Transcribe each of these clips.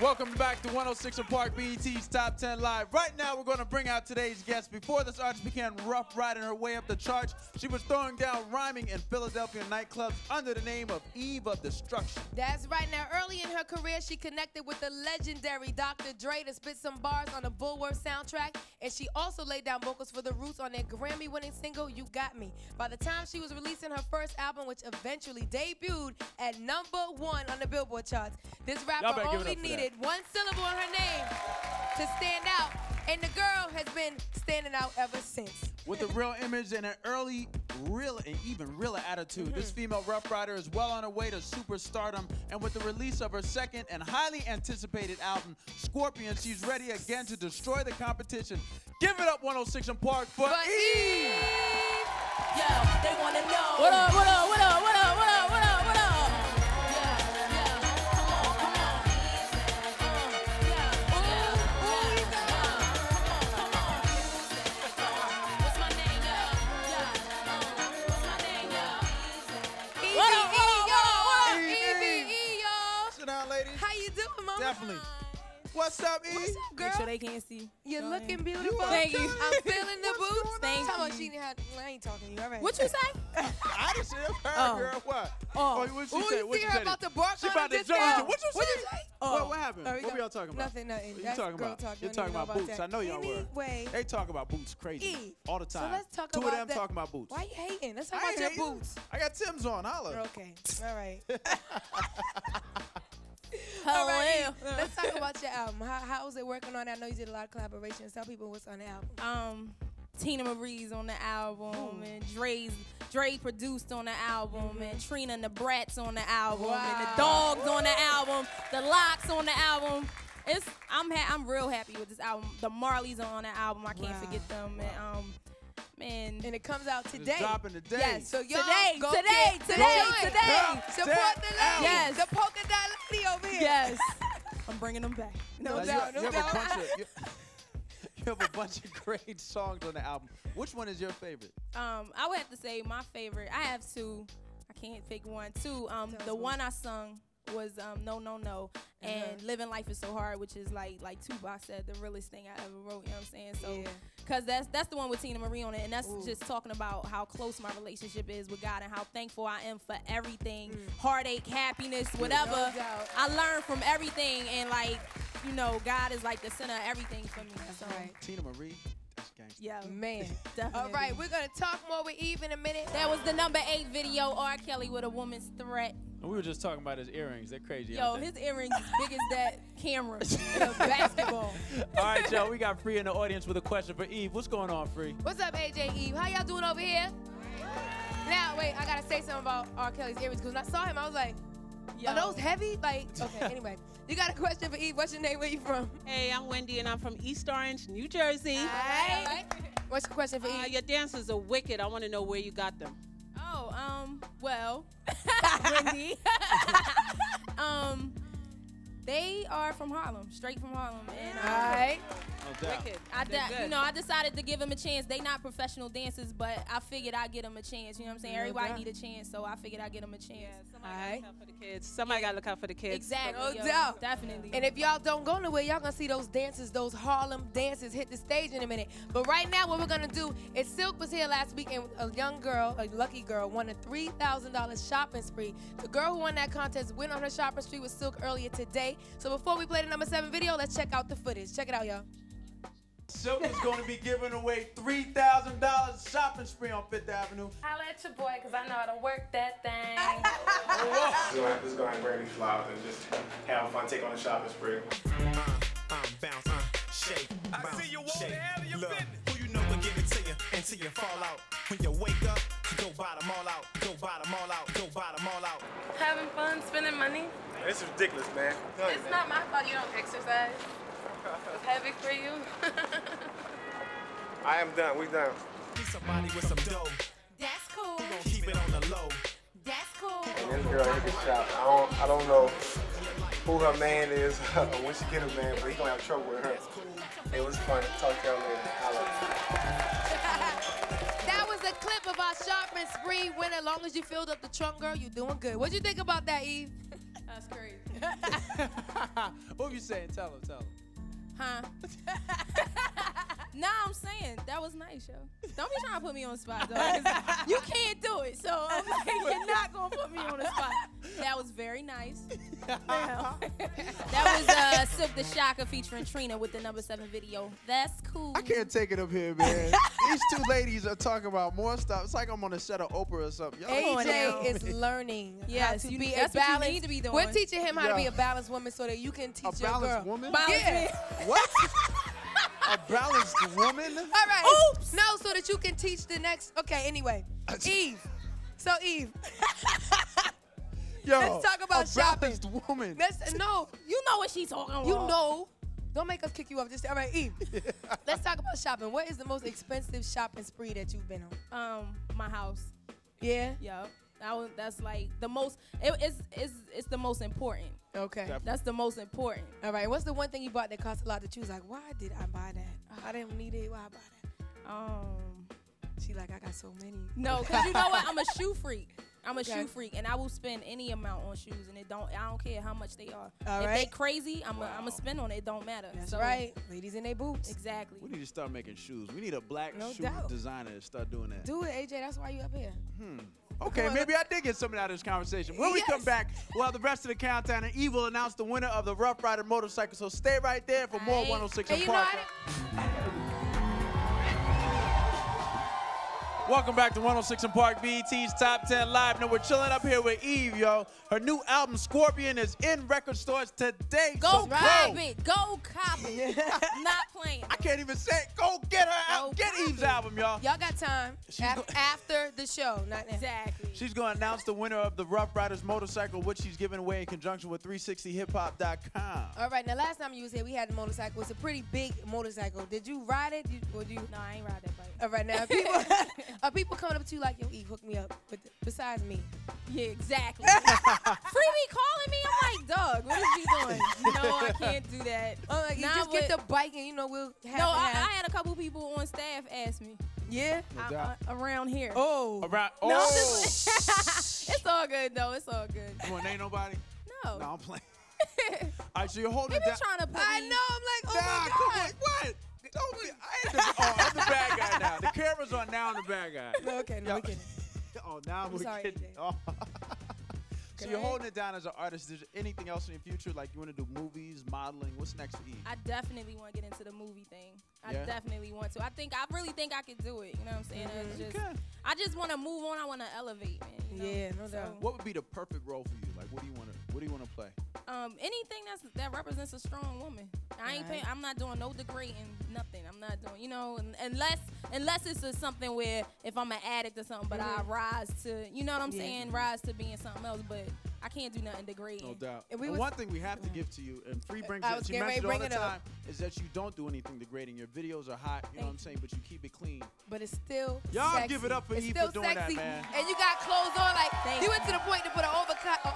Welcome back to 106 & Park, BET's Top 10 Live. Right now, we're going to bring out today's guest. Before this artist began rough riding her way up the charts, she was throwing down rhyming in Philadelphia nightclubs under the name of Eve of Destruction. That's right. Now, early in her career, she connected with the legendary Dr. Dre to spit some bars on the Bullworth soundtrack, and she also laid down vocals for the Roots on their Grammy-winning single, You Got Me. By the time she was releasing her first album, which eventually debuted at #1 on the Billboard charts, this rapper only needed one syllable in her name to stand out, and the girl has been standing out ever since. With a real image and an early, real, and even realer attitude, this female Rough Rider is well on her way to superstardom, and with the release of her second and highly anticipated album, Scorpion, she's ready again to destroy the competition. Give it up, 106 and Park, for Eve! Yo, they want to know. What up, what up, what up, what up, what up, what up, what up? What's up, E? What's up, girl? Make sure they can't see. You're looking beautiful. Thank you. I'm feeling the boots. Thank you. I ain't talking to you. All right. What you say? I didn't see her, girl. What? Oh, what she say? What you say? About to bark she about to jump. What you say? What happened? What were y'all talking about? Nothing. You talking about? You're talking about boots. I know y'all were. They talk about boots crazy all the time. So let's talk about that. Two of them talking about boots. Why you hating? Let's talk about your boots. I got Tim's on. Holla. Okay. All right. All right, let's talk about your album. How was it working on it? I know you did a lot of collaborations. Tell people what's on the album. Tina Marie's on the album, and Dre produced on the album, and Trina and the Bratz on the album, and the Dogs on the album, the Lox on the album. I'm real happy with this album. The Marleys are on the album. I can't forget them. And, and it comes out today. It's dropping today. Yes, so y'all today. Support the lady. Yes. The polka dot lady over here. Yes. I'm bringing them back. No doubt. You have a bunch of great songs on the album. Which one is your favorite? I would have to say my favorite. I have two. I can't pick one. Two. The one I sung was No, No, No, and Living Life Is So Hard, which is like Tupac said, the realest thing I ever wrote, you know what I'm saying? So, because that's the one with Tina Marie on it, and that's just talking about how close my relationship is with God and how thankful I am for everything, heartache, happiness, whatever. No doubt. I learned from everything, and like, you know, God is like the center of everything for me. That's right. Tina Marie. Yeah, man. Definitely. All right, we're going to talk more with Eve in a minute. That was the #8 video, R. Kelly with a woman's threat. And we were just talking about his earrings. They're crazy. Yo, his earrings as big as that camera in a basketball. All right, y'all, we got Free in the audience with a question for Eve. What's going on, Free? What's up, AJ Eve? How y'all doing over here? Now, wait, I got to say something about R. Kelly's earrings, because when I saw him, I was like, are those heavy? Like, okay, anyway. You got a question for Eve. What's your name? Where you from? Hey, I'm Wendy, and I'm from East Orange, New Jersey. All right. All right. What's your question for Eve? Your dances are wicked. I want to know where you got them. Oh, well, Wendy. They are from Harlem, straight from Harlem. And, all right. No doubt. Wicked. You know, I decided to give them a chance. They not professional dancers, but I figured I'd get them a chance. You know what I'm saying? Everybody need a chance, so I figured I'd get them a chance. Yeah, somebody gotta look out for the kids. Somebody gotta look out for the kids. Exactly. No doubt. Definitely. And if y'all don't go nowhere, y'all gonna see those dancers, those Harlem dancers hit the stage in a minute. But right now, what we're gonna do is Silk was here last week, and a young girl, a lucky girl, won a $3,000 shopping spree. The girl who won that contest went on her shopping spree with Silk earlier today. So before we play the #7 video, let's check out the footage. Check it out, y'all. Silk is going to be giving away $3,000 shopping spree on Fifth Avenue. Holla at your boy, because I know how to work that thing. So I'm just going to bring these flowers and just have fun, take on the shopping spree. Shake, bounce, I see you want to have your business. Who you know will give it to you until you fall out. When you wake up, you go buy them all out. Go buy them all out. Go buy them all out. Having fun, spending money. It's ridiculous, man. It's not my fault you don't exercise. It's heavy for you. I am done. We done. Somebody with some dough. That's cool. We gonna keep it on the low. That's cool. And this girl here can shop. I don't know who her man is or when she get a man, but he gonna have trouble with her. It was fun. Talk to y'all later. That was a clip of our shopping and spree winner. As long as you filled up the trunk, girl, you doing good. What'd you think about that, Eve? That's crazy. What were you saying? Tell him. Huh? Nah, I'm saying that was nice, yo. Don't be trying to put me on the spot, though. You can't do it, so I'm like, you're not gonna put me on the spot. That was very nice. That was Sip the Shocker featuring Trina with the #7 video. That's cool. I can't take it up here, man. These two ladies are talking about more stuff. It's like I'm on a set of Oprah or something. AJ is learning. Yes, you need that's what you need to be doing. We're teaching him how to be a balanced woman so that you can teach your girl. A balanced woman? Yeah. What? A balanced woman? All right. Oops. No, so that you can teach the next. Okay, anyway. Eve. So, Eve. Yo, let's talk about shopping. Woman. No, you know what she's talking about. You know. Don't make us kick you off. Just all right, Eve. Yeah. Let's talk about shopping. What is the most expensive shopping spree that you've been on? My house. Yeah. Yeah. That's like the most. It's the most important. Okay. Definitely. That's the most important. All right. What's the one thing you bought that cost a lot that you was like, why did I buy that? Oh, I didn't need it. Why I buy that? She like, I got so many. No, cause you know what? I'm a shoe freak. I'm a shoe freak, and I will spend any amount on shoes, and I don't care how much they are. If they crazy, I'm a spend on it. It don't matter. That's right. Ladies in their boots. Exactly. We need to start making shoes. We need a black shoe designer to start doing that. Do it, AJ. That's why you up here. Okay, maybe I did get something out of this conversation. When we come back, we'll have the rest of the countdown, and Eve will announce the winner of the Rough Rider motorcycle. So stay right there for more 106 and Park. Welcome back to 106 and Park, BET's Top 10 Live. Now, we're chilling up here with Eve, yo. Her new album, Scorpion, is in record stores today. Go cop it. Go cop it. Not playing. I can't even say it. Go get her out. Get Eve's album, y'all. Y'all got time. After the show. Not now. Exactly. She's going to announce the winner of the Rough Riders motorcycle, which she's giving away in conjunction with 360hiphop.com. All right. Now, last time you was here, we had the motorcycle. It's a pretty big motorcycle. Did you ride it? No, I ain't ride that bike. All right. Now, are people coming up to you like, yo, Eve, hook me up, besides me? Yeah, exactly. Freebie calling me? I'm like, dog, what is you doing? No, I can't do that. I'm like, you just get the bike and, you know, we'll have I had a couple people on staff ask me. Yeah? Around here. Oh. Around, oh. No, it's all good, though. It's all good. You want to name nobody? No. No, I'm playing. All right, so you're holding it down. Trying to put me. I know. I'm like, oh, my God. What? Don't be, I'm the bad guy now. The camera's on now, I'm the bad guy. No, okay, no, we're kidding. Oh, now we're kidding. Oh. So you're holding it down as an artist. Is there anything else in the future? Like, you want to do movies, modeling? What's next for you? I definitely want to get into the movie thing. I definitely want to. I really think I could do it. You know what I'm saying? I just want to move on. I want to elevate, man. You know? Yeah, no doubt. What would be the perfect role for you? Like, what do you want to play? Anything that represents a strong woman. I'm not doing no degrading nothing. I'm not doing, you know, unless it's something where if I'm an addict or something, but I rise to, you know what I'm saying, rise to being something else. But I can't do nothing degrading. No doubt. And one thing we have to give to you, and Free brings it, she mentioned all the time, is that you don't do anything degrading. Your videos are hot, you know what I'm saying, but you keep it clean. But it's still y'all give it up for Eve for doing that, man. And you got clothes on, like, you went to the point to put an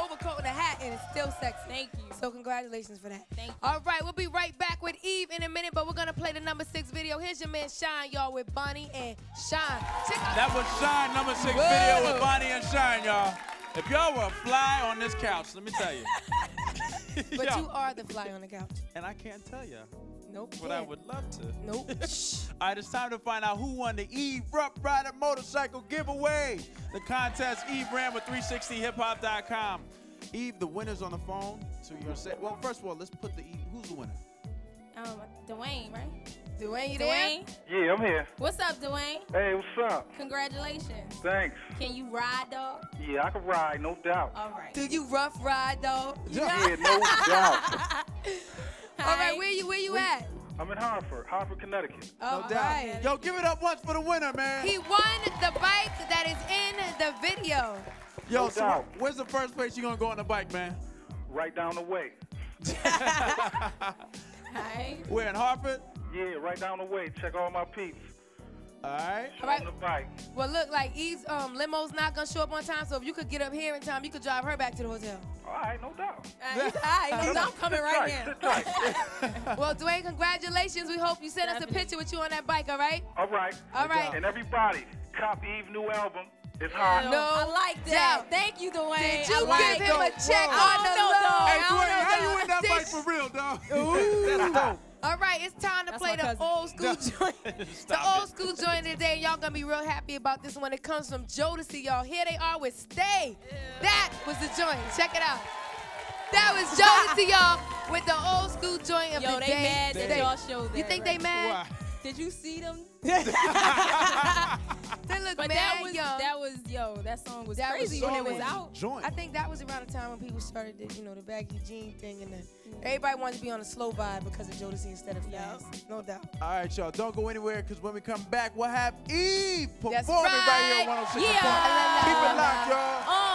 overcoat and a hat, and it's still sexy. Thank you. So congratulations for that. Thank you. All right, we'll be right back with Eve in a minute, but we're going to play the #6 video. Here's your man Shyne, y'all, with Bonnie and Shyne. That was Shyne, #6 video with Bonnie and Shyne, y'all. If y'all were a fly on this couch, let me tell you. But you are the fly on the couch. And I can't tell you. Nope. But I would love to. Nope. All right, it's time to find out who won the Eve Rough Rider motorcycle giveaway. The contest Eve ran with 360hiphop.com. Eve, the winner's on the phone. So you're set. Well, first of all, let's put the Eve. Who's the winner? Dwayne, right? Dwayne, you there? Yeah, I'm here. What's up, Dwayne? Hey, what's up? Congratulations. Thanks. Can you ride, dog? Yeah, I can ride, no doubt. All right. Do you rough ride, dog? Yeah, no doubt. All right, where you at? I'm in Hartford, Connecticut. No doubt. Yo, give it up once for the winner, man. He won the bike that is in the video. Yo, so where's the first place you gonna go on the bike, man? Right down the way. Hi. We're in Hartford? Yeah, right down the way. Check all my peeps. All right. On the bike. Well, look, like Eve's limo's not going to show up on time, so if you could get up here in time, you could drive her back to the hotel. All right, no doubt. All right, no doubt. I'm coming right now. Well, Dwayne, congratulations. We hope you send us a picture with you on that bike, all right? All right. All right. And everybody, cop Eve's new album, It's hot. No, I like that. Yeah. Thank you, Dwayne. Did you give him a check on the low? Hey, Dwayne, how you in that fight for real, dog? That's dope. All right, it's time to play the old school joint. The old school joint today. Y'all gonna be real happy about this one. It comes from Jodeci, y'all. Here they are with Stay. Yeah. That was the joint. Check it out. That was Jodeci, y'all, with the old school joint of the day. Yo, they mad that y'all showed that. You think they mad? Why? Did you see them? They look mad, that song was crazy when it was out. I think that was around the time when people started, the baggy jean thing, and everybody wanted to be on a slow vibe because of Jodeci instead of fast, no doubt. All right, y'all, don't go anywhere, because when we come back, we'll have Eve performing right here on 106 and Park. Keep it locked, y'all.